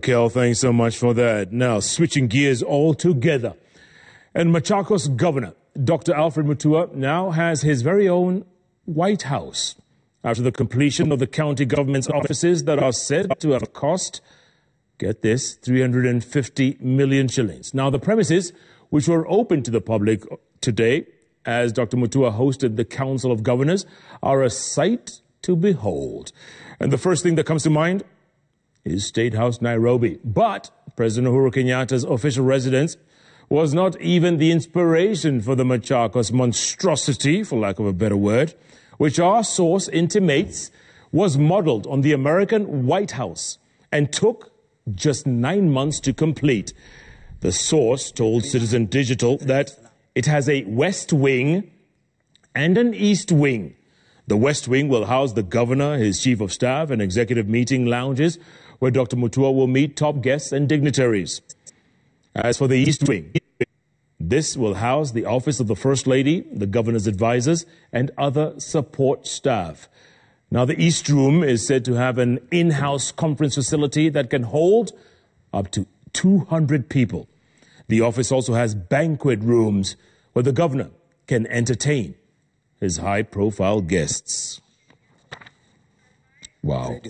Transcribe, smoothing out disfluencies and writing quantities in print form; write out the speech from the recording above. Kel, thanks so much for that. Now, switching gears altogether. And Machakos Governor, Dr. Alfred Mutua, now has his very own White House after the completion of the county government's offices that are said to have cost, get this, 350 million shillings. Now, the premises, which were open to the public today, as Dr. Mutua hosted the Council of Governors, are a sight to behold. And the first thing that comes to mind is State House Nairobi. But President Uhuru Kenyatta's official residence was not even the inspiration for the Machakos monstrosity, for lack of a better word, which our source intimates was modeled on the American White House and took just 9 months to complete. The source told Citizen Digital that it has a West Wing and an East Wing. The West Wing will house the governor, his chief of staff, and executive meeting lounges where Dr. Mutua will meet top guests and dignitaries. As for the East Wing, this will house the office of the First Lady, the governor's advisors, and other support staff. Now, the East Room is said to have an in-house conference facility that can hold up to 200 people. The office also has banquet rooms where the governor can entertain his high-profile guests. Wow.